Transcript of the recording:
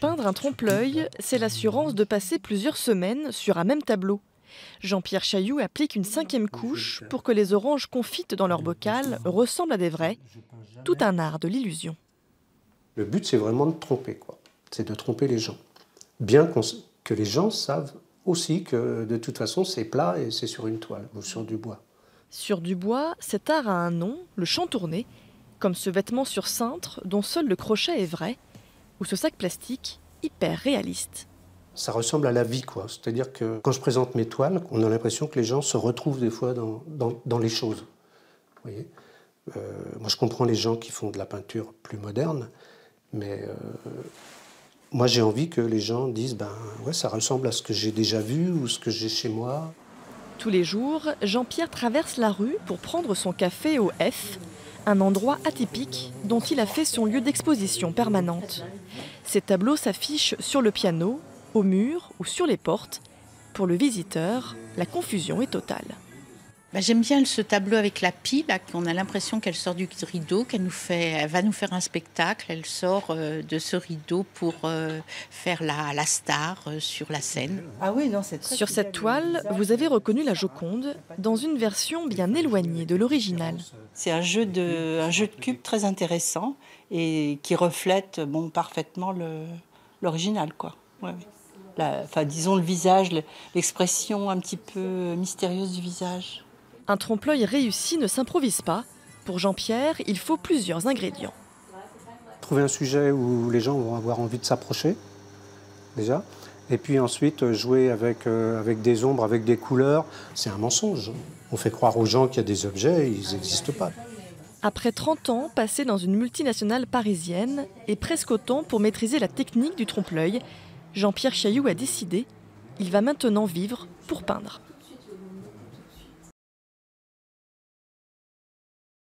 Peindre un trompe-l'œil, c'est l'assurance de passer plusieurs semaines sur un même tableau. Jean-Pierre Chaillou applique une 5e couche pour que les oranges confites dans leur bocal ressemblent à des vrais. Tout un art de l'illusion. Le but, c'est vraiment de tromper, quoi. C'est de tromper les gens. Bien que les gens savent aussi que de toute façon, c'est plat et c'est sur une toile ou sur du bois. Sur du bois, cet art a un nom, le chantourné, comme ce vêtement sur cintre dont seul le crochet est vrai, ou ce sac plastique hyper réaliste. Ça ressemble à la vie, quoi. C'est-à-dire que quand je présente mes toiles, on a l'impression que les gens se retrouvent des fois dans les choses. Vous voyez, moi, je comprends les gens qui font de la peinture plus moderne, mais moi, j'ai envie que les gens disent « ben ouais, ça ressemble à ce que j'ai déjà vu ou ce que j'ai chez moi ». Tous les jours, Jean-Pierre traverse la rue pour prendre son café au F, un endroit atypique dont il a fait son lieu d'exposition permanente. Ses tableaux s'affichent sur le piano, au mur ou sur les portes. Pour le visiteur, la confusion est totale. Bah, j'aime bien ce tableau avec la pie, là, qu'on a l'impression qu'elle sort du rideau, elle va nous faire un spectacle, elle sort de ce rideau pour faire la star sur la scène. Ah oui, non, sur cette toile, vous avez reconnu la Joconde dans une version bien éloignée de l'original. C'est un jeu de cubes très intéressant et qui reflète bon, parfaitement l'original, quoi. Ouais, enfin, disons le visage, l'expression un petit peu mystérieuse du visage. Un trompe-l'œil réussi ne s'improvise pas. Pour Jean-Pierre, il faut plusieurs ingrédients. Trouver un sujet où les gens vont avoir envie de s'approcher, déjà. Et puis ensuite, jouer avec des ombres, avec des couleurs. C'est un mensonge. On fait croire aux gens qu'il y a des objets, ils n'existent pas. Après 30 ans passés dans une multinationale parisienne et presque autant pour maîtriser la technique du trompe-l'œil, Jean-Pierre Chaillou a décidé, il va maintenant vivre pour peindre.